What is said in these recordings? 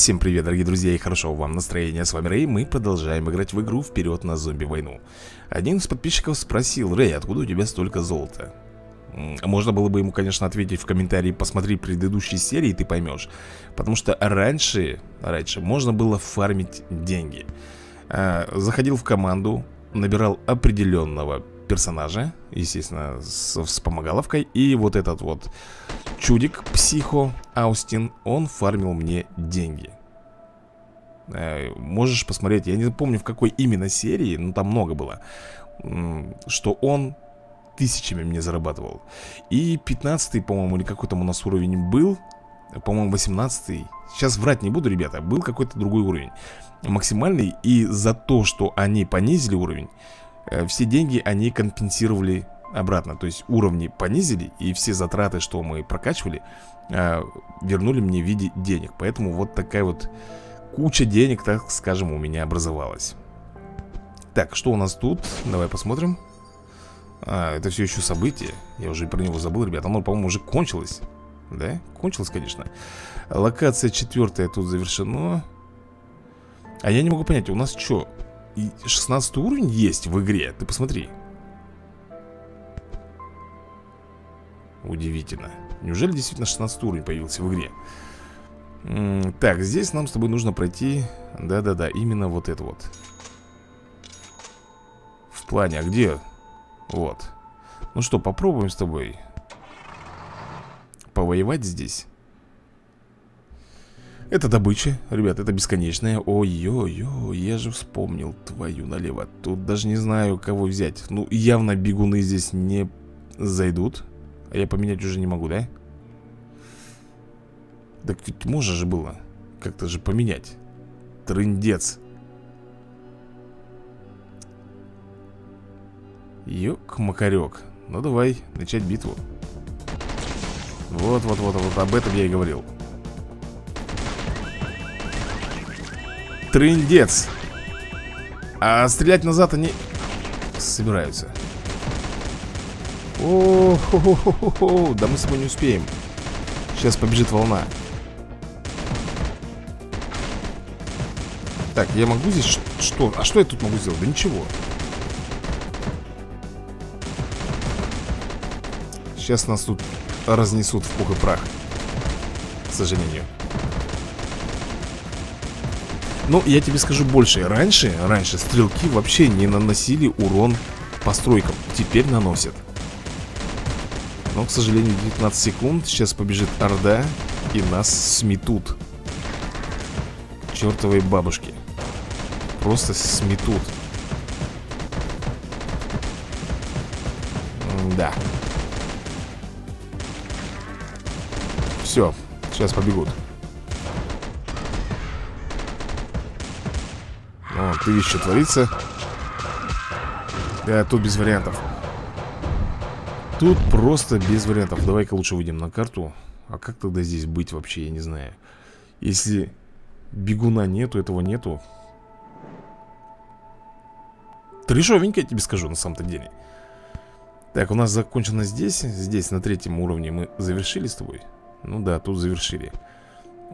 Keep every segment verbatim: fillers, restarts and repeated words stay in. Всем привет, дорогие друзья, и хорошего вам настроения. С вами Рэй, мы продолжаем играть в игру «Вперед на зомби войну». Один из подписчиков спросил: Рэй, откуда у тебя столько золота? Можно было бы ему, конечно, ответить в комментарии: посмотри предыдущие серии, ты поймешь. Потому что раньше, раньше можно было фармить деньги. Заходил в команду, набирал определенного персонажа, естественно, с вспомогаловкой. И вот этот вот чудик, психо, Остин, он фармил мне деньги. э, Можешь посмотреть, я не помню, в какой именно серии, но там много было, что он тысячами мне зарабатывал. И пятнадцатый, по-моему, или какой там у нас уровень был. По-моему, восемнадцатый. Сейчас врать не буду, ребята, был какой-то другой уровень максимальный. И за то, что они понизили уровень, все деньги они компенсировали обратно. То есть уровни понизили, и все затраты, что мы прокачивали, вернули мне в виде денег. Поэтому вот такая вот куча денег, так скажем, у меня образовалась. Так, что у нас тут? Давай посмотрим. а, Это все еще событие. Я уже про него забыл, ребята. Оно, по-моему, уже кончилось. Да? Кончилось, конечно. Локация четвертая тут завершена. А я не могу понять, у нас что? шестнадцатый уровень есть в игре? Ты посмотри. Удивительно. Неужели действительно шестнадцатый уровень появился в игре? М-м, так, здесь нам с тобой нужно пройти. Да-да-да, именно вот это вот. В плане, а где? Вот. Ну что, попробуем с тобой повоевать здесь. Это добыча, ребят, это бесконечная. Ой-ой-ой, я же вспомнил твою налево. Тут даже не знаю, кого взять. Ну, явно бегуны здесь не зайдут. А я поменять уже не могу, да? Так ведь можно же было как-то же поменять. Трындец. Ёк-макарёк. Ну, давай, начать битву. Вот-вот-вот-вот, об этом я и говорил. Трындец. А стрелять назад они собираются. О-хо-хо-хо-хо. Да мы с тобой не успеем. Сейчас побежит волна. Так, я могу здесь что? А что я тут могу сделать? Да ничего. Сейчас нас тут разнесут в пух и прах, к сожалению. Но я тебе скажу больше. Раньше, раньше стрелки вообще не наносили урон постройкам. Теперь наносят. Но, к сожалению, девятнадцать секунд. Сейчас побежит орда, и нас сметут. Чертовые бабушки. Просто сметут. Да. Все, сейчас побегут. О, ты видишь, что творится. Да, тут без вариантов. Тут просто без вариантов. Давай-ка лучше выйдем на карту. А как тогда здесь быть вообще, я не знаю. Если бегуна нету, этого нету. Трешовенько, я тебе скажу, на самом-то деле. Так, у нас закончено здесь. Здесь на третьем уровне мы завершили с тобой. Ну да, тут завершили.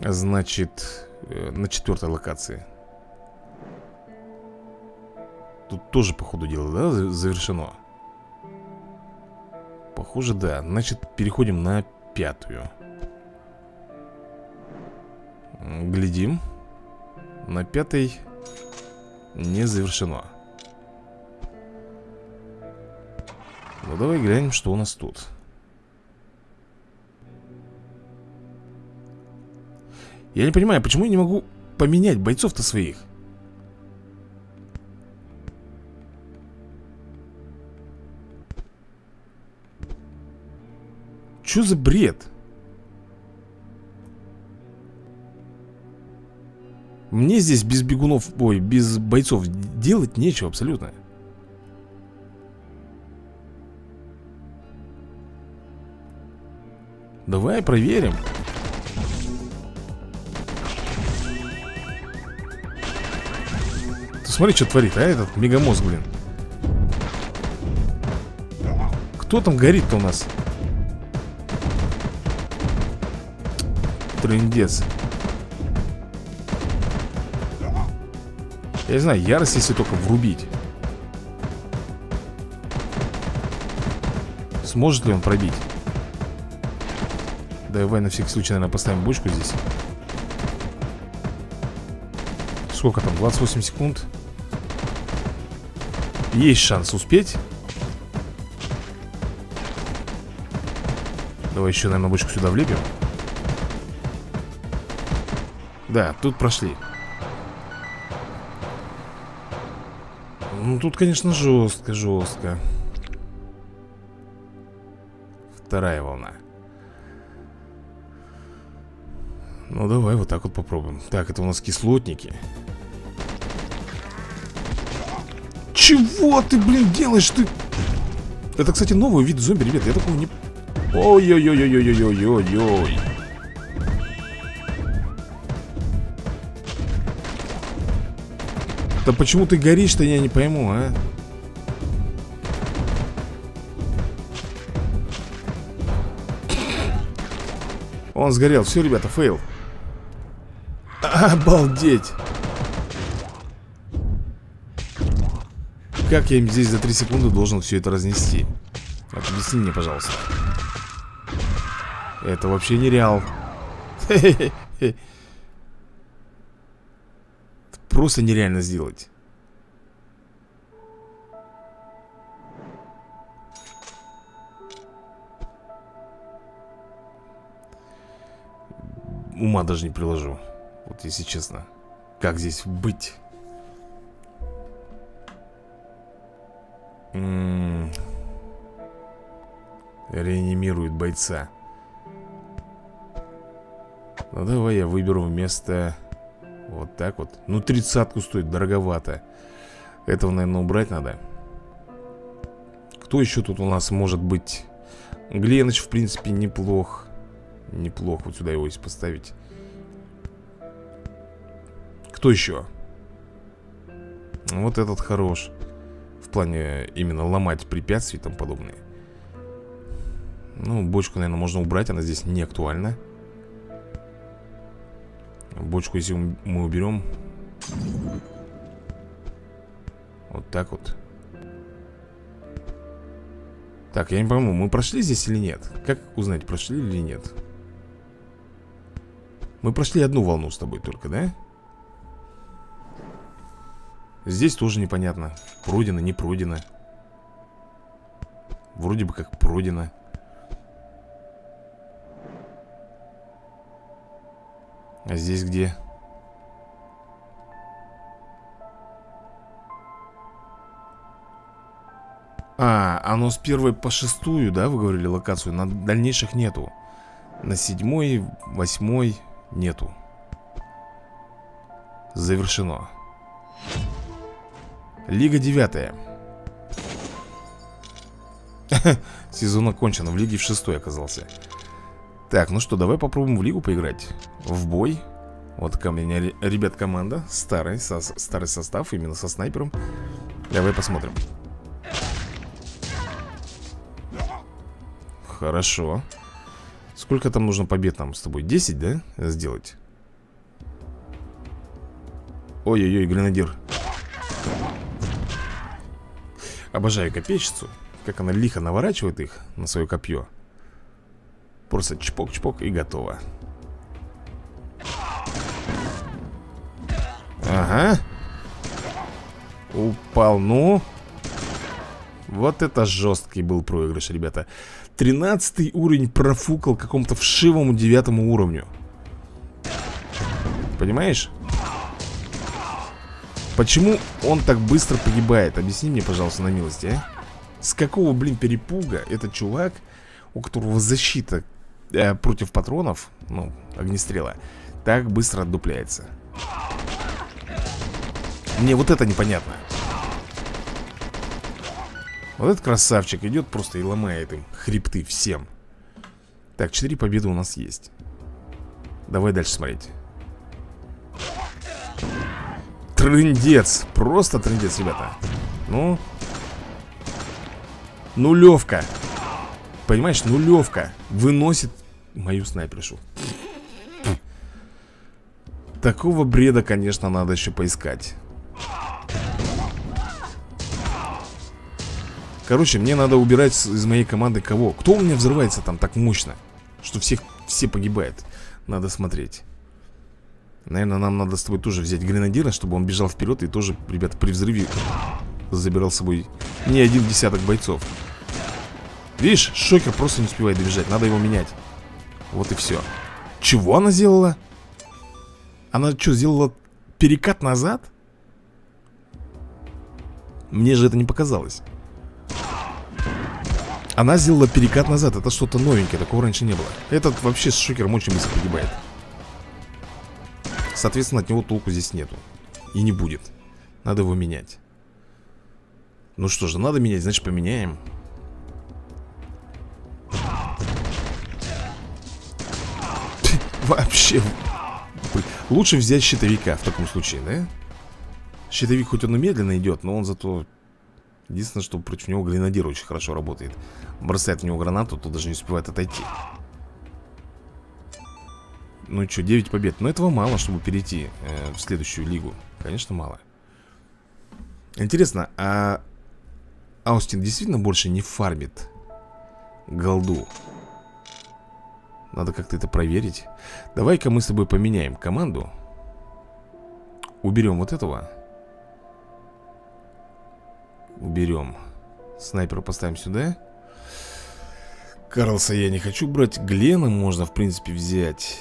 Значит, на четвертой локации. Тут тоже, по ходу дела, да, завершено? Похоже, да. Значит, переходим на пятую. Глядим. На пятой не завершено. Ну, давай глянем, что у нас тут. Я не понимаю, почему я не могу поменять бойцов-то своих? Что за бред? Мне здесь без бегунов, ой, без бойцов делать нечего абсолютно. Давай проверим. Ты смотри, что творит, а этот мегамозг, блин. Кто там горит-то у нас? Трындец. Я не знаю, ярость если только врубить. Сможет ли он пробить? Давай на всякий случай, наверное, поставим бочку здесь. Сколько там? двадцать восемь секунд. Есть шанс успеть. Давай еще, наверное, бочку сюда влепим. Да, тут прошли. Ну, тут, конечно, жестко, жестко. Вторая волна. Ну, давай вот так вот попробуем. Так, это у нас кислотники. Чего ты, блин, делаешь? Ты... Это, кстати, новый вид зомби, ребят. Я такого не... Ой-ой-ой-ой-ой-ой-ой-ой-ой. Да почему ты горишь-то, я не пойму, а? Он сгорел. Все, ребята, фейл. Обалдеть. Как я им здесь за три секунды должен все это разнести? Объясни мне, пожалуйста. Это вообще нереал. Просто нереально сделать. Ума даже не приложу. Вот если честно. Как здесь быть? М-м-м. Реанимирует бойца. Ну давай я выберу вместо... Вот так вот. Ну тридцатку стоит, дороговато. Этого, наверное, убрать надо. Кто еще тут у нас может быть? Гленыч, в принципе, неплох. Неплохо, вот сюда его есть поставить. Кто еще? Вот этот хорош. В плане именно ломать препятствий и тому подобное. Ну, бочку, наверное, можно убрать. Она здесь не актуальна. Бочку, если мы уберем. Вот так вот. Так, я не пойму, мы прошли здесь или нет? Как узнать, прошли или нет? Мы прошли одну волну с тобой только, да? Здесь тоже непонятно. Пройдено, не пройдено. Вроде бы как пройдено. А здесь где? А, оно с первой по шестую, да, вы говорили, локацию? На дальнейших нету. На седьмой, восьмой нету. Завершено. Лига девятая. Сезон окончен, в лиге в шестой оказался. Так, ну что, давай попробуем в лигу поиграть. В бой. Вот ко мне, ребят, команда. Старый, со, старый состав, именно со снайпером. Давай посмотрим. Хорошо. Сколько там нужно побед нам с тобой? десять, да? Сделать. Ой-ой-ой, гренадир. Обожаю копейщицу. Как она лихо наворачивает их на свое копье. Просто чпок-чпок и готово. Ага. Упал, ну. Вот это жесткий был проигрыш, ребята. Тринадцатый уровень профукал какому-то вшивому девятому уровню. Понимаешь? Почему он так быстро погибает? Объясни мне, пожалуйста, на милости, а? С какого, блин, перепуга этот чувак, у которого защита э, против патронов, ну, огнестрела, так быстро отдупляется? Мне вот это непонятно. Вот этот красавчик идет просто и ломает им хребты всем. Так, четыре победы у нас есть. Давай дальше смотреть. Трындец, просто трындец, ребята. Ну, нулевка. Понимаешь, нулевка выносит мою снайпершу. Такого бреда, конечно, надо еще поискать. Короче, мне надо убирать из моей команды кого? Кто у меня взрывается там так мощно, что всех, все погибают? Надо смотреть. Наверное, нам надо с тобой тоже взять гренадира, чтобы он бежал вперед и тоже, ребята, при взрыве забирал с собой не один десяток бойцов. Видишь, шокер просто не успевает добежать. Надо его менять. Вот и все. Чего она сделала? Она что, сделала перекат назад? Мне же это не показалось. Она сделала перекат назад. Это что-то новенькое, такого раньше не было. Этот вообще с шокером очень быстро погибает. Соответственно, от него толку здесь нету. И не будет. Надо его менять. Ну что же, надо менять, значит поменяем. Вообще. Лучше взять щитовика в таком случае, да? Щитовик хоть он и медленно идет, но он зато... Единственное, что против него гренадир очень хорошо работает. Бросает в него гранату, то даже не успевает отойти. Ну и что, девять побед. Но этого мало, чтобы перейти э, в следующую лигу. Конечно, мало. Интересно, а Остин действительно больше не фармит голду? Надо как-то это проверить. Давай-ка мы с тобой поменяем команду. Уберем вот этого. Уберем. Снайпера поставим сюда. Карлса я не хочу брать. Глена можно, в принципе, взять.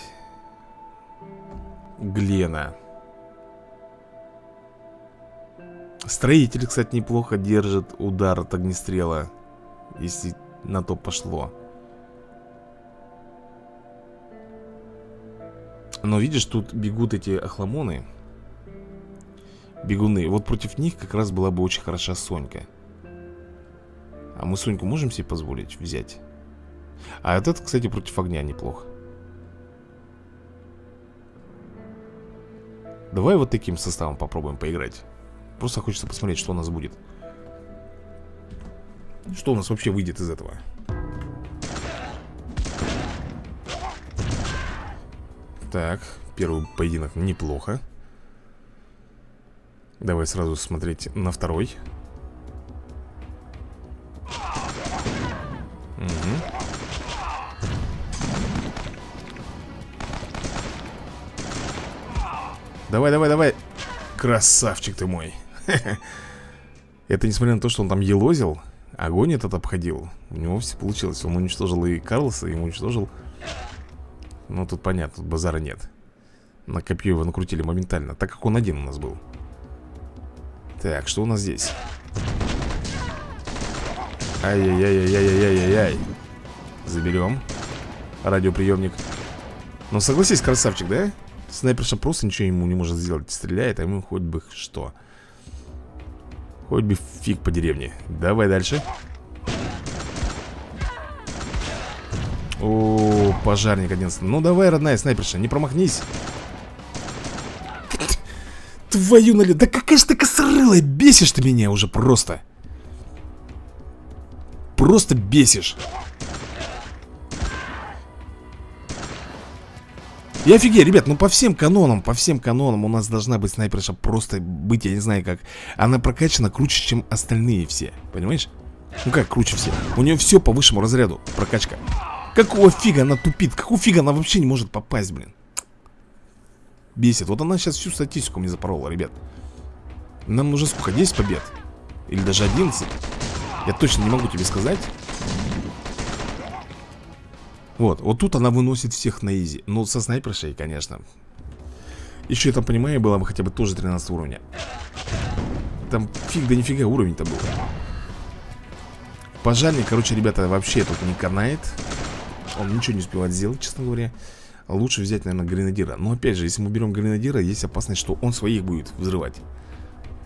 Глена. Строитель, кстати, неплохо держит удар от огнестрела, если на то пошло. Но видишь, тут бегут эти охламоны. Бегуны. Вот против них как раз была бы очень хороша Сонька. А мы Соньку можем себе позволить взять? А этот, кстати, против огня неплох. Давай вот таким составом попробуем поиграть. Просто хочется посмотреть, что у нас будет. Что у нас вообще выйдет из этого. Так, первый поединок неплохо. Давай сразу смотреть на второй. Давай, давай, давай. Красавчик ты мой. Это несмотря на то, что он там елозил, огонь этот обходил. У него все получилось. Он уничтожил и Карлоса, и уничтожил. Ну тут понятно, тут базара нет. На копье его накрутили моментально, так как он один у нас был. Так, что у нас здесь? Ай-яй-яй-яй-яй-яй-яй-яй. Заберем радиоприемник. Ну согласись, красавчик, да? Снайперша просто ничего ему не может сделать. Стреляет, а ему хоть бы что. Хоть бы фиг по деревне. Давай дальше. О, пожарник одиннадцать. Ну давай, родная снайперша, не промахнись. Твою налево. Да какая же ты косрылая. Бесишь ты меня уже просто. Просто бесишь. Я офигею, ребят, ну по всем канонам, по всем канонам у нас должна быть снайперша просто быть, я не знаю как. Она прокачана круче, чем остальные все, понимаешь? Ну как круче все? У нее все по высшему разряду, прокачка. Какого фига она тупит? Какого фига она вообще не может попасть, блин? Бесит. Вот она сейчас всю статистику мне запорола, ребят. Нам нужно сколько? десять побед? Или даже одиннадцать? Я точно не могу тебе сказать. Вот, вот тут она выносит всех на изи. Ну, со снайпершей, конечно. Еще я там понимаю, была бы хотя бы тоже тринадцатого уровня. Там фиг да нифига уровень-то был. Пожарник, короче, ребята, вообще тут не канает. Он ничего не успевает сделать, честно говоря. Лучше взять, наверное, гренадира. Но опять же, если мы берем гренадира, есть опасность, что он своих будет взрывать.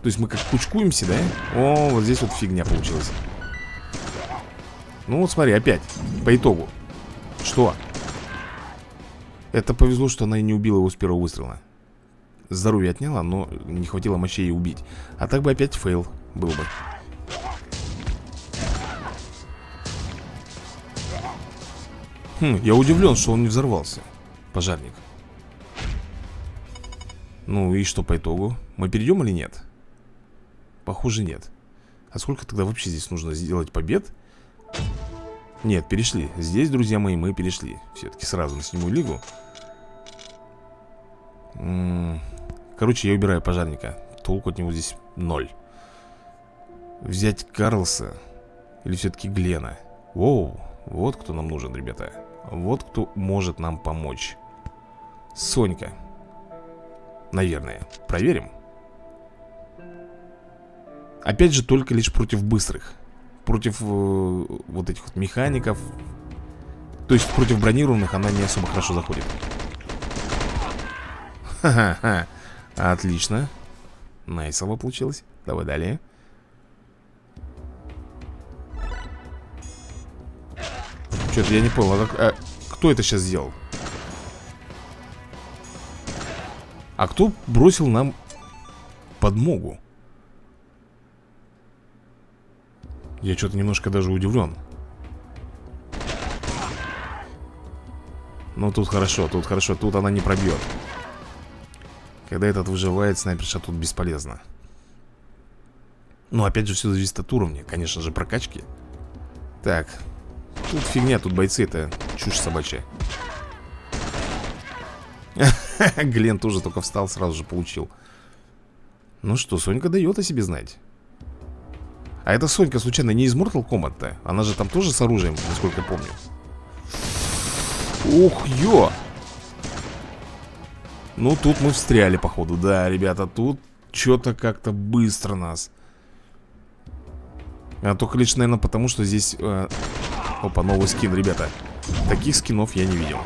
То есть мы как кучкуемся, да? О, вот здесь вот фигня получилась. Ну вот смотри, опять, по итогу. Что? Это повезло, что она и не убила его с первого выстрела. Здоровье отняла, но не хватило мощей ее убить. А так бы опять фейл был бы. Хм, я удивлен, что он не взорвался. Пожарник. Ну и что по итогу? Мы перейдем или нет? Похоже, нет. А сколько тогда вообще здесь нужно сделать побед? Нет, перешли. Здесь, друзья мои, мы перешли. Все-таки сразу сниму лигу. Короче, я убираю пожарника. Толку от него здесь ноль. Взять Карлса или все-таки Глена? Воу, вот кто нам нужен, ребята. Вот кто может нам помочь. Сонька. Наверное. Проверим. Опять же, только лишь против быстрых. Против э, вот этих вот механиков. То есть против бронированных она не особо хорошо заходит. Ха-ха-ха. Отлично. Найсово получилось. Давай далее. Что-то я не понял, а, а, кто это сейчас сделал? А кто бросил нам подмогу? Я что-то немножко даже удивлен. Но тут хорошо, тут хорошо, тут она не пробьет. Когда этот выживает, снайперша тут бесполезно. Ну, опять же, все зависит от уровня, конечно же, прокачки. Так, тут фигня, тут бойцы, это чушь собачья. Глен тоже только встал, сразу же получил. Ну что, Сонька дает о себе знать. А эта Сонька, случайно, не из Mortal Kombat-то? Она же там тоже с оружием, насколько помню. Ух, ё! Ну, тут мы встряли, походу. Да, ребята, тут что-то как-то быстро нас. А только лишь, наверное, потому, что здесь... Э... Опа, новый скин, ребята. Таких скинов я не видел.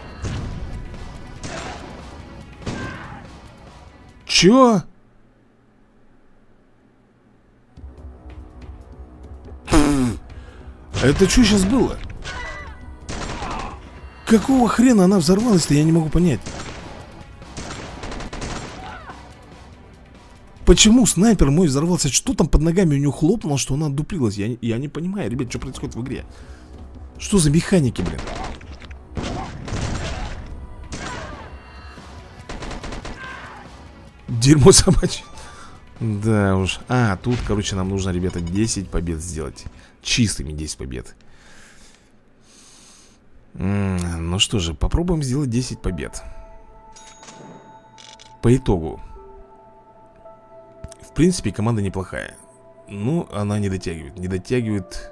Чё? Это что сейчас было? Какого хрена она взорвалась-то, я не могу понять. Почему снайпер мой взорвался? Что там под ногами у нее хлопнуло, что она отдуплилась? Я, я не понимаю, ребят, что происходит в игре. Что за механики, блин? Дерьмо собачье. Да уж. А, тут, короче, нам нужно, ребята, десять побед сделать. Чистыми десять побед. М-м, ну что же, попробуем сделать десять побед. По итогу. В принципе, команда неплохая. Но она не дотягивает. Не дотягивает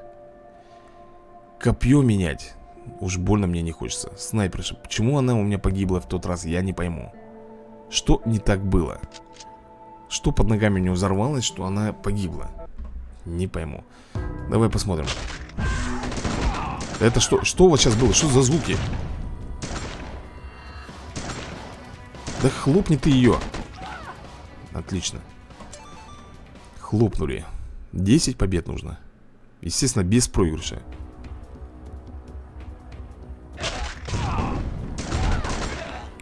копье менять. Уж больно мне не хочется. Снайперша. Почему она у меня погибла в тот раз, я не пойму. Что не так было? Что под ногами у нее взорвалось, что она погибла? Не пойму. Давай посмотрим. Это что? Что у вас сейчас было? Что за звуки? Да хлопни ты ее. Отлично. Хлопнули. десять побед нужно. Естественно, без проигрыша.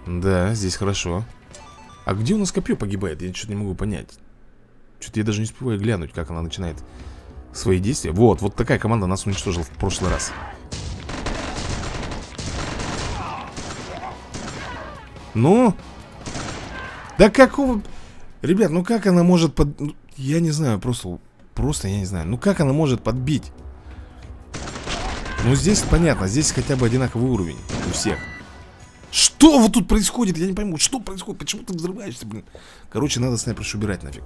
Да, здесь хорошо. А где у нас копье погибает? Я что-то не могу понять. Что-то я даже не успеваю глянуть, как она начинает свои действия. Вот, вот такая команда нас уничтожила в прошлый раз. Ну? Да какого... Ребят, ну как она может под... Я не знаю, просто... Просто я не знаю. Ну как она может подбить? Ну здесь понятно, здесь хотя бы одинаковый уровень у всех. Что вот тут происходит? Я не пойму, что происходит? Почему ты взрываешься, блин? Короче, надо снайпершу убирать нафиг.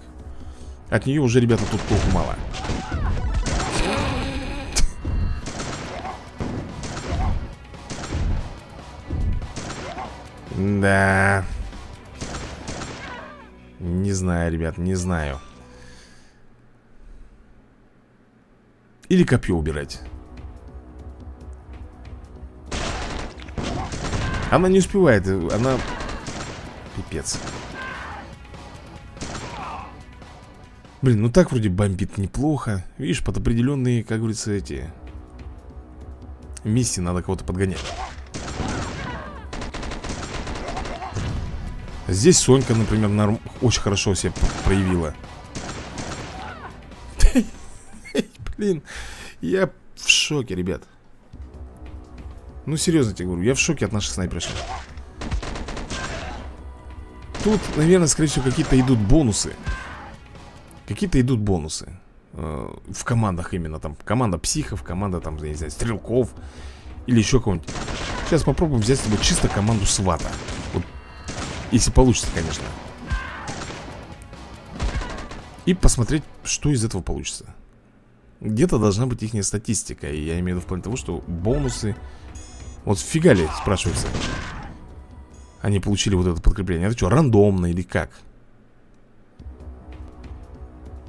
От нее уже, ребята, тут толку мало. Да. Не знаю, ребят, не знаю. Или копье убирать. Она не успевает, она... Пипец. Блин, ну так вроде бомбит неплохо. Видишь, под определенные, как говорится, эти... Миссии надо кого-то подгонять. Здесь Сонька, например, норм... очень хорошо себя проявила. Блин, я в шоке, ребят. Ну, серьезно тебе говорю, я в шоке от наших снайперов. Тут, наверное, скорее всего, какие-то идут бонусы. Какие-то идут бонусы. э, в командах именно там. Команда психов, команда там, я не знаю, стрелков или еще кого-нибудь. Сейчас попробуем взять с тобой чисто команду свата. Вот, если получится, конечно. И посмотреть, что из этого получится. Где-то должна быть их статистика. И я имею в виду в плане того, что бонусы. Вот фига ли, спрашивается, они получили вот это подкрепление. Это что, рандомно или как?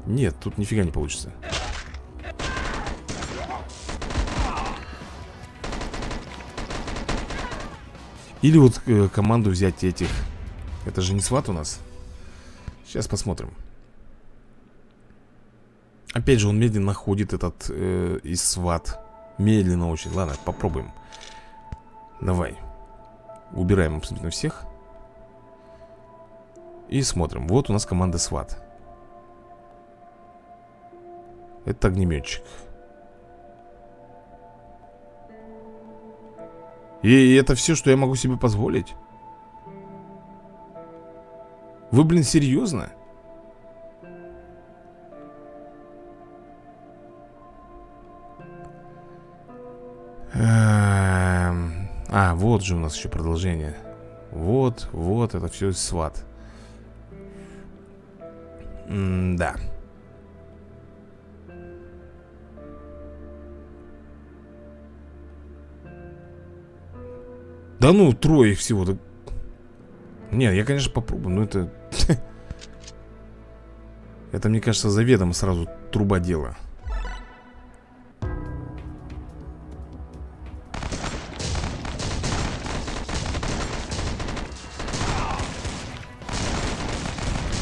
Нет, тут нифига не получится. Или вот э, команду взять этих. Это же не сват у нас. Сейчас посмотрим. Опять же, он медленно ходит, этот э, из сват. Медленно очень. Ладно, попробуем. Давай. Убираем абсолютно всех. И смотрим. Вот у нас команда сват. Это огнеметчик. И это все, что я могу себе позволить? Вы, блин, серьезно? А, вот же у нас еще продолжение. Вот, вот, это все из сват. М-да. Да ну, трое их всего. Так... Нет, я, конечно, попробую, но это... Это, мне кажется, заведомо сразу трубодело.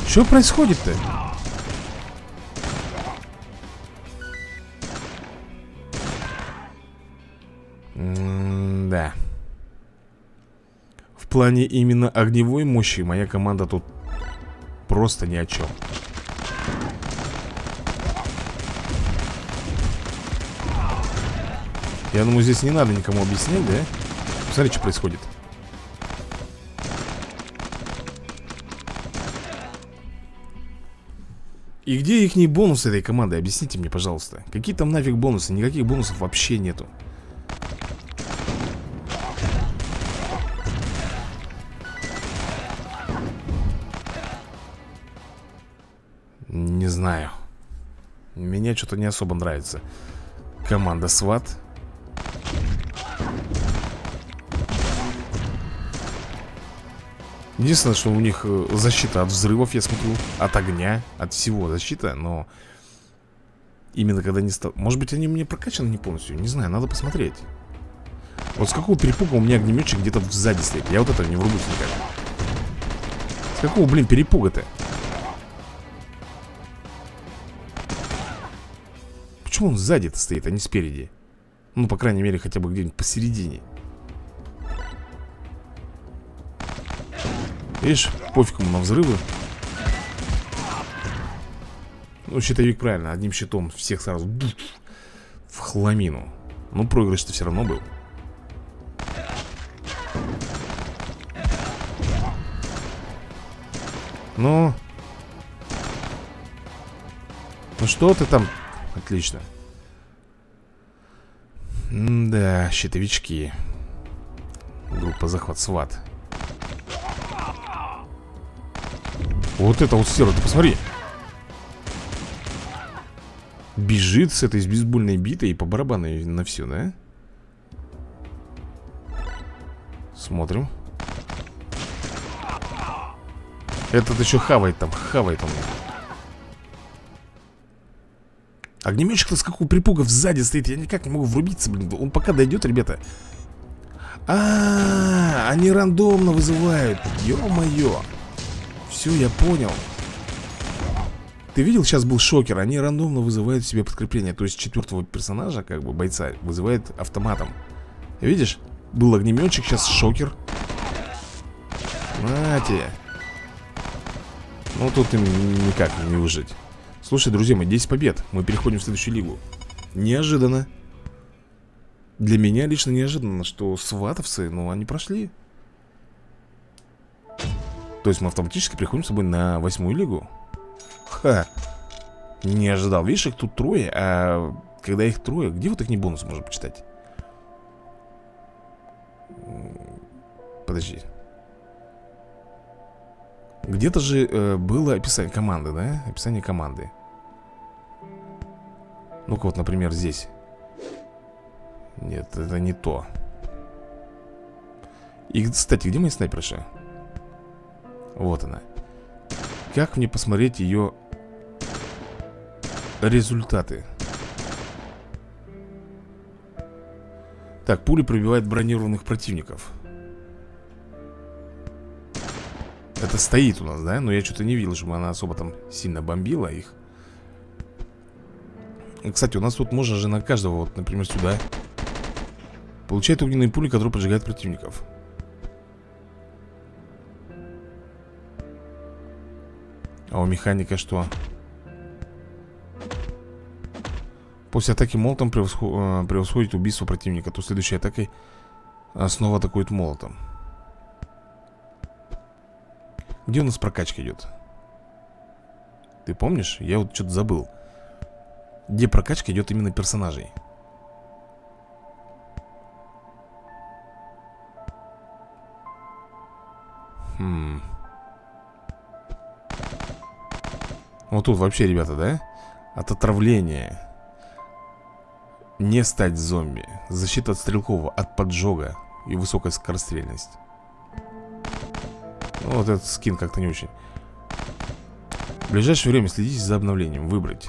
Что происходит-то? Да. В плане именно огневой мощи моя команда тут просто ни о чем. Я думаю, здесь не надо никому объяснять, да? Посмотри, что происходит. И где ихние бонусы этой команды? Объясните мне, пожалуйста. Какие там нафиг бонусы? Никаких бонусов вообще нету. Не знаю. Меня что-то не особо нравится. Команда сват. Единственное, что у них защита от взрывов, я смотрю, от огня, от всего защита, но именно когда не стал... Может быть, они мне прокачаны не полностью, не знаю, надо посмотреть. Вот с какого перепуга у меня огнеметчик где-то сзади стоит, я вот этого не врубусь никак. С какого, блин, перепуга-то? Почему он сзади-то стоит, а не спереди? Ну, по крайней мере, хотя бы где-нибудь посередине. Видишь, пофиг ему на взрывы. Ну, щитовик правильно, одним щитом всех сразу в хламину. Ну, проигрыш-то все равно был. Ну. Ну что ты там? Отлично. Да, щитовички. Группа захват сват. Вот это вот стерва, ты посмотри. Бежит с этой с бейсбольной битой и по барабану на все, да? Смотрим. Этот еще хавает там, хавает он. Огнеметчик-то с какого припугов сзади стоит. Я никак не могу врубиться, блин. Он пока дойдет, ребята. А-а-а, они рандомно вызывают. Ё-моё. Все, я понял. Ты видел, сейчас был шокер. Они рандомно вызывают в себе подкрепление. То есть четвертого персонажа, как бы бойца, вызывает автоматом. Видишь? Был огнеметчик, сейчас шокер. На тебе. Ну тут им никак не выжить. Слушай, друзья мои, десять побед. Мы переходим в следующую лигу. Неожиданно. Для меня лично неожиданно, что сватовцы, ну они прошли. То есть мы автоматически приходим с собой на восьмую лигу. Ха. Не ожидал. Видишь, их тут трое, а когда их трое, где вот их не бонус можно почитать? Подожди. Где-то же э, было описание команды, да? Описание команды. Ну-ка вот, например, здесь. Нет, это не то. И, кстати, где мои снайперши? Вот она. Как мне посмотреть ее результаты? Так, пули пробивают бронированных противников. Это стоит у нас, да? Но я что-то не видел, чтобы она особо там сильно бомбила их. Кстати, у нас тут можно же на каждого, вот, например, сюда. Получает огненные пули, которые поджигают противников. А у механика что? После атаки молотом превосход... превосходит убийство противника. То следующей атакой снова атакует молотом. Где у нас прокачка идет? Ты помнишь? Я вот что-то забыл. Где прокачка идет именно персонажей? Хм. Вот тут вообще, ребята, да? От отравления. Не стать зомби. Защита от стрелкового, от поджога и высокая скорострельность. Ну, вот этот скин как-то не очень. В ближайшее время следите за обновлением. Выбрать.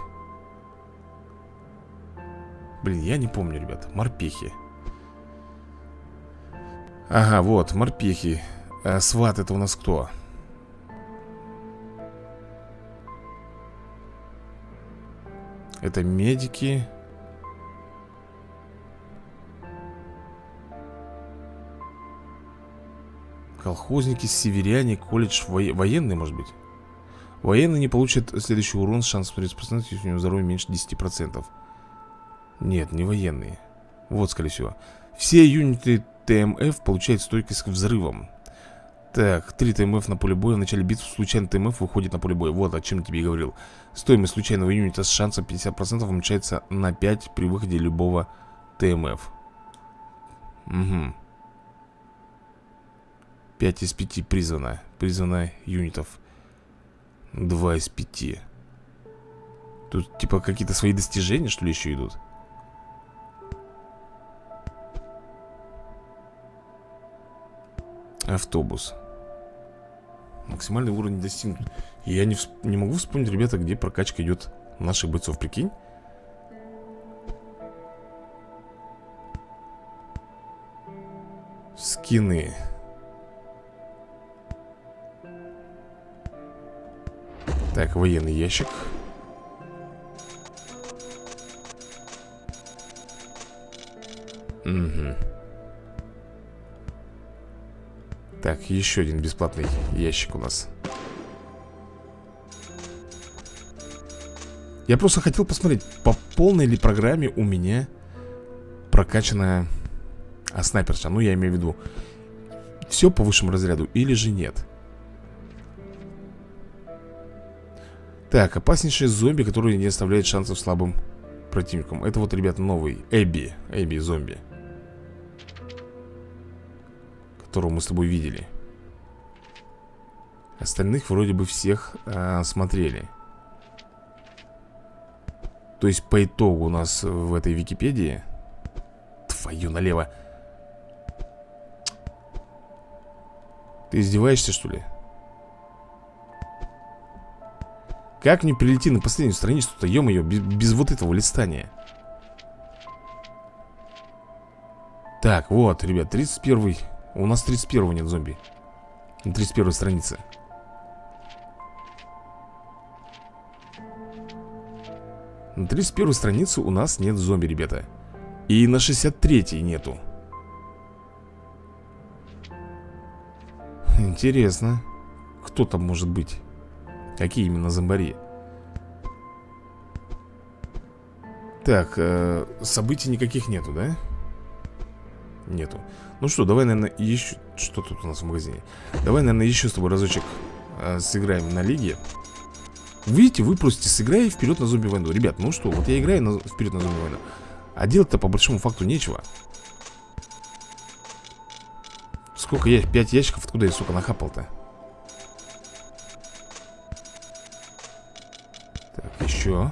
Блин, я не помню, ребята. Морпехи. Ага, вот, морпехи. А сват это у нас кто? Это медики. Колхозники, северяне, колледж, во... военный, может быть? Военный не получит следующий урон, шанс тридцать процентов, если у него здоровье меньше десяти процентов. Нет, не военные. Вот, скорее всего. Все юниты ТМФ получают стойкость к взрывам. Так, три ТМФ на поле боя. В начале битвы случайный ТМФ выходит на поле боя. Вот о чем я тебе и говорил. Стоимость случайного юнита с шансом пятьдесят процентов уменьшается на пять при выходе любого ТМФ. Угу. пять из пяти призвано. Призвано юнитов два из пяти. Тут типа какие-то свои достижения, что ли, еще идут? Автобус. Максимальный уровень достигнут. Я не, всп... не могу вспомнить, ребята, где прокачка идет наших бойцов, прикинь. Скины. Так, военный ящик. Угу. Так, еще один бесплатный ящик у нас. Я просто хотел посмотреть, по полной ли программе у меня прокачана а, снайперша. Ну, я имею в виду, все по высшему разряду или же нет. Так, опаснейшие зомби, которые не оставляют шансов слабым противникам. Это вот, ребята, новый Эбби. Эбби зомби, которого мы с тобой видели. Остальных вроде бы всех а, смотрели. То есть по итогу у нас в этой Википедии... Твою налево. Ты издеваешься, что ли? Как мне прилети на последнюю страницу-то, ё-моё, без, без вот этого листания? Так, вот, ребят, тридцать первый. У нас тридцать первого нет зомби. На тридцать первой странице. На тридцать первой странице у нас нет зомби, ребята. И на шестьдесят третьей нету. Интересно, кто там может быть? Какие именно зомбари? Так, э, событий никаких нету, да? Нету. Ну что, давай, наверное, еще... Что тут у нас в магазине? Давай, наверное, еще с тобой разочек э, сыграем на лиге. Видите, вы просите сыграй вперед на зомби войну. Ребят, ну что, вот я играю на... вперед на зомби войну. А делать-то по большому факту нечего. Сколько я? пять ящиков. Откуда я, сука, нахапал-то? Так, еще.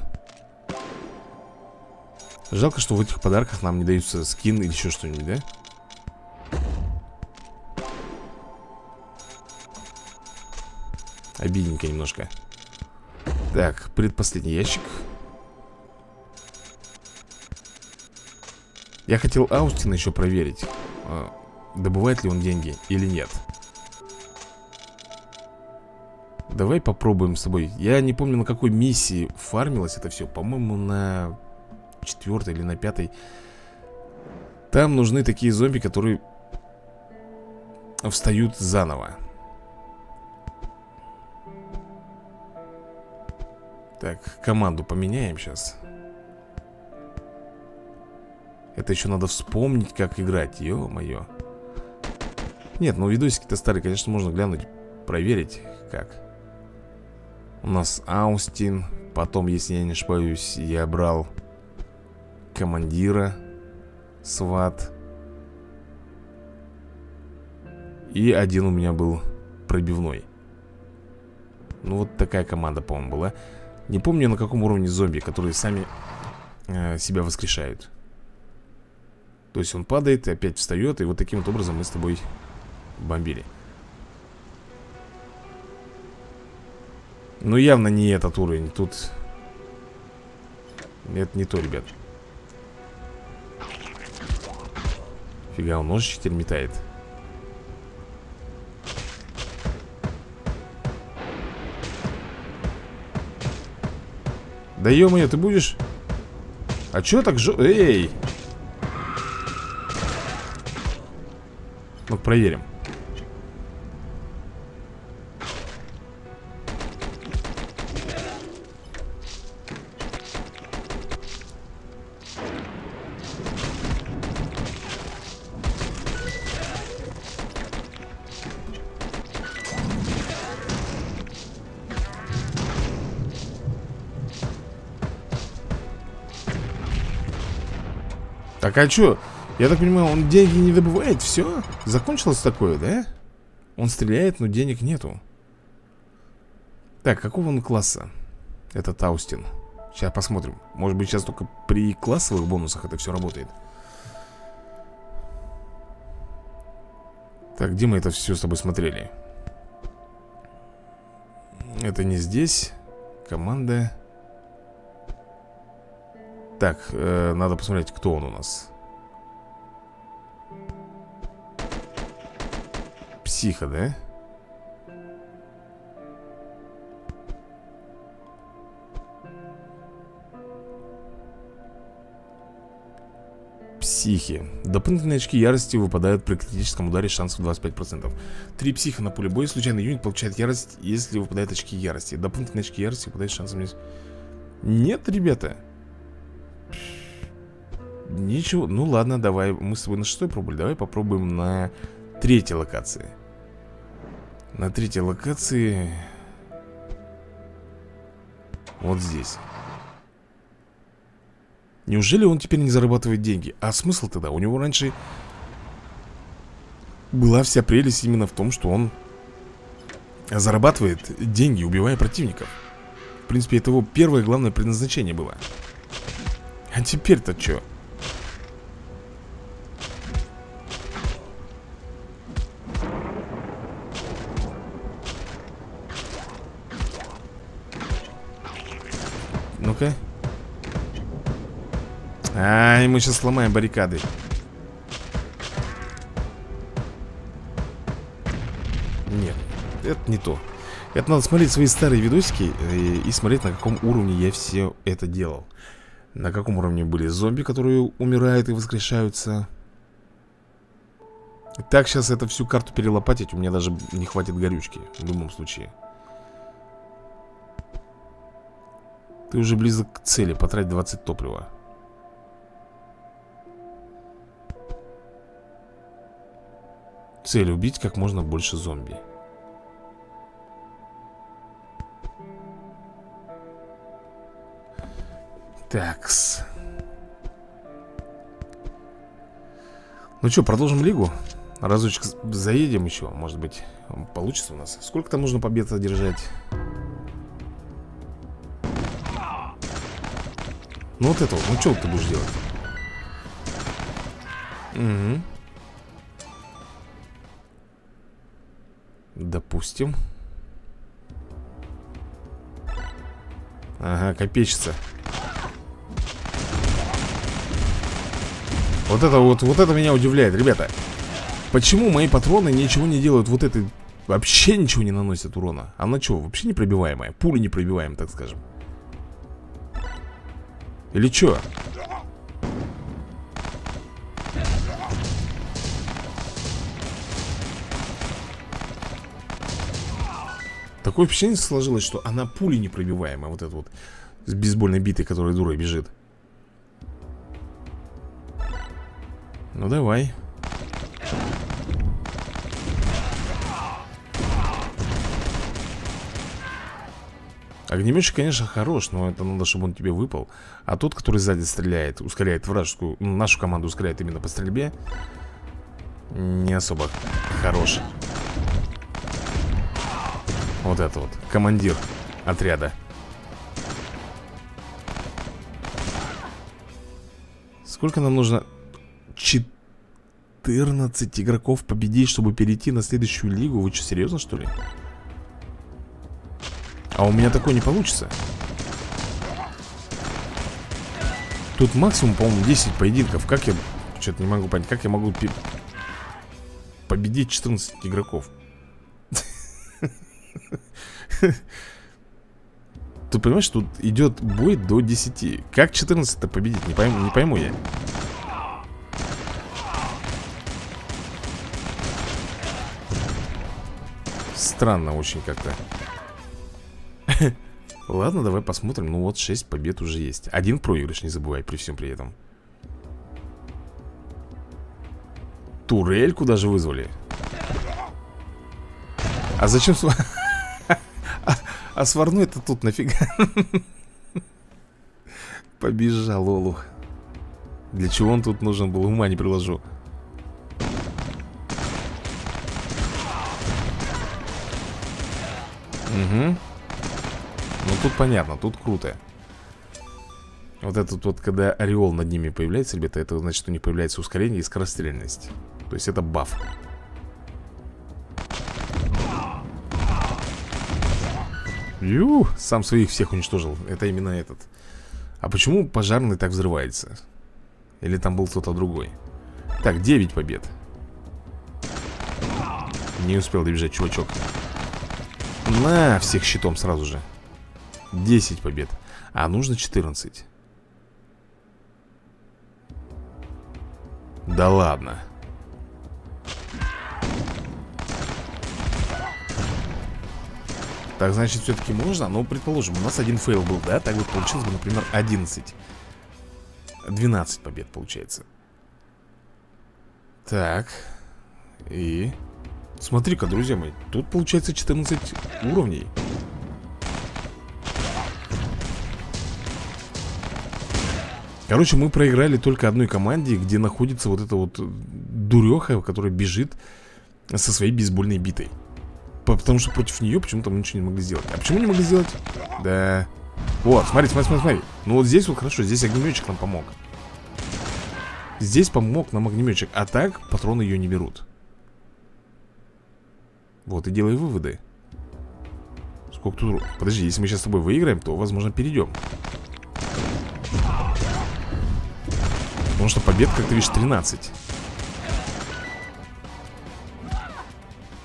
Жалко, что в этих подарках нам не даются скин или еще что-нибудь, да? Обидненько немножко. Так, предпоследний ящик. Я хотел Остина еще проверить, добывает ли он деньги или нет. Давай попробуем с тобой. Я не помню, на какой миссии фармилось это все. По-моему, на четвертой или на пятой. Там нужны такие зомби, которые встают заново. Так, команду поменяем сейчас. Это еще надо вспомнить, как играть. Ё-моё. Нет, ну видосики-то старые, конечно, можно глянуть, проверить, как. У нас Остин. Потом, если я не ошибаюсь, я брал командира сват. И один у меня был пробивной. Ну вот такая команда, по-моему, была. Не помню, на каком уровне зомби, которые сами э, себя воскрешают. То есть он падает, опять встает. И вот таким вот образом мы с тобой бомбили. Но явно не этот уровень. Тут... Это не то, ребят. Фига, он ножичек теперь метает. Да ё-моё, ты будешь? А чё так жё... Эй! Ну-ка, проверим. Так, а чё? Я так понимаю, он деньги не добывает, все? Закончилось такое, да? Он стреляет, но денег нету. Так, какого он класса? Это Остин. Сейчас посмотрим. Может быть, сейчас только при классовых бонусах это все работает. Так, где мы это все с тобой смотрели? Это не здесь. Команда... Так, э, надо посмотреть, кто он у нас. Психа, да? Психи. Дополнительные очки ярости выпадают при критическом ударе, шансов двадцать пять процентов. Три психа на поле боя. Случайный юнит получает ярость, если выпадают очки ярости. Дополнительные очки ярости выпадают шансом... Нет, ребята. Ничего, ну ладно, давай. Мы с тобой на шестой пробовали, давай попробуем на третьей локации. На третьей локации. Вот здесь. Неужели он теперь не зарабатывает деньги? А смысл тогда? У него раньше была вся прелесть именно в том, что он зарабатывает деньги, убивая противников. В принципе, это его первое главное предназначение было. А теперь-то что? Ну-ка. Ай, мы сейчас сломаем баррикады. Нет, это не то. Это надо смотреть свои старые видосики и, и смотреть, на каком уровне я все это делал. На каком уровне были зомби, которые умирают и воскрешаются. Так, сейчас это всю карту перелопатить. У меня даже не хватит горючки. В любом случае. Ты уже близок к цели. Потрать двадцать топлива. Цель убить как можно больше зомби. Такс. Ну что, продолжим лигу. Разочек заедем еще, может быть, получится у нас. Сколько там нужно побед одержать? Ну вот это вот, ну что ты будешь делать? Угу. Допустим. Ага, копейщица. Вот это вот, вот это меня удивляет, ребята. Почему мои патроны ничего не делают? Вот это вообще ничего не наносит урона. Она что, вообще непробиваемая? Пули непробиваемая, так скажем. Или что? Такое впечатление сложилось, что она пули непробиваемая. Вот эта вот с бейсбольной битой, которая дурой бежит. Ну давай. Огнеметчик, конечно, хорош, но это надо, чтобы он тебе выпал. А тот, который сзади стреляет, ускоряет вражескую, нашу команду ускоряет именно по стрельбе, не особо хорош. Вот это вот, командир отряда. Сколько нам нужно? четырнадцать игроков победить, чтобы перейти на следующую лигу? Вы что, серьезно, что ли? А у меня такое не получится. Тут максимум, по-моему, десять поединков. Как я... Что-то не могу понять. Как я могу пи... победить четырнадцать игроков? Ты понимаешь, тут идет бой до десяти. Как четырнадцать-то победить? Не пойму, не пойму я. Странно очень как-то. Ладно, давай посмотрим. Ну вот, шесть побед уже есть. Один проигрыш, не забывай, при всем при этом. Турельку даже вызвали. А зачем... А, а сварну это тут нафига? Побежал олух. Для чего он тут нужен был, ума не приложу. Угу. Ну тут понятно, тут круто. Вот этот вот, когда ореол над ними появляется, ребята, это значит, что у них появляется ускорение и скорострельность. То есть это баф. Ю, сам своих всех уничтожил. Это именно этот. А почему пожарный так взрывается? Или там был кто-то другой? Так, девять побед. Не успел добежать, чувачок. На, всех щитом сразу же. десять побед. А нужно четырнадцать. Да ладно. Так, значит, все-таки можно. Но, предположим, у нас один фейл был, да? Так вот получилось бы, например, одиннадцать. двенадцать побед получается. Так. И... Смотри-ка, друзья мои, тут получается четырнадцать уровней. Короче, мы проиграли только одной команде, где находится вот эта вот дуреха, которая бежит со своей бейсбольной битой. Потому что против нее почему-то мы ничего не могли сделать. А почему не могли сделать? Да. Вот, смотри, смотри, смотри, смотри. Ну вот здесь вот хорошо, здесь огнеметчик нам помог. Здесь помог нам огнеметчик. А так патроны ее не берут. Вот и делай выводы. Сколько тут... Подожди, если мы сейчас с тобой выиграем, то, возможно, перейдем. Потому что побед, как ты видишь, тринадцать.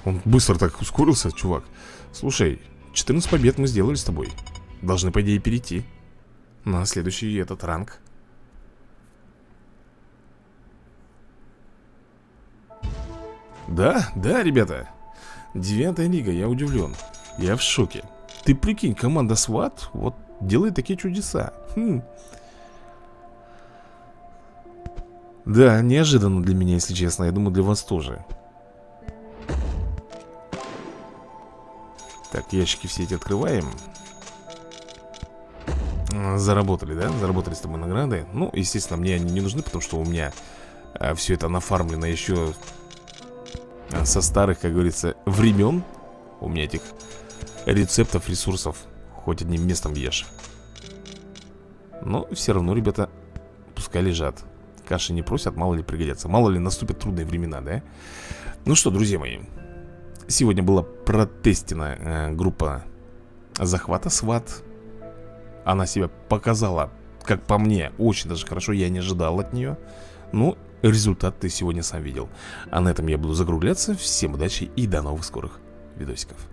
Он быстро так ускорился, чувак. Слушай, четырнадцать побед мы сделали с тобой. Должны, по идее, перейти на следующий этот ранг. Да, да, ребята. Девятая лига, я удивлен. Я в шоке. Ты прикинь, команда сват вот делает такие чудеса. Хм. Да, неожиданно для меня, если честно. Я думаю, для вас тоже. Так, ящики все эти открываем. заработали, да? Заработали с тобой награды. Ну, естественно, мне они не нужны, потому что у меня а, все это нафармлено еще со старых, как говорится, времен. У меня этих рецептов, ресурсов хоть одним местом ешь. Но все равно, ребята, пускай лежат. Каши не просят, мало ли пригодятся. Мало ли наступят трудные времена, да? Ну что, друзья мои, сегодня была протестена э, группа захвата сват. Она себя показала, как по мне, очень даже хорошо. Я не ожидал от нее. Ну, результат ты сегодня сам видел. А на этом я буду закругляться. Всем удачи и до новых скорых видосиков.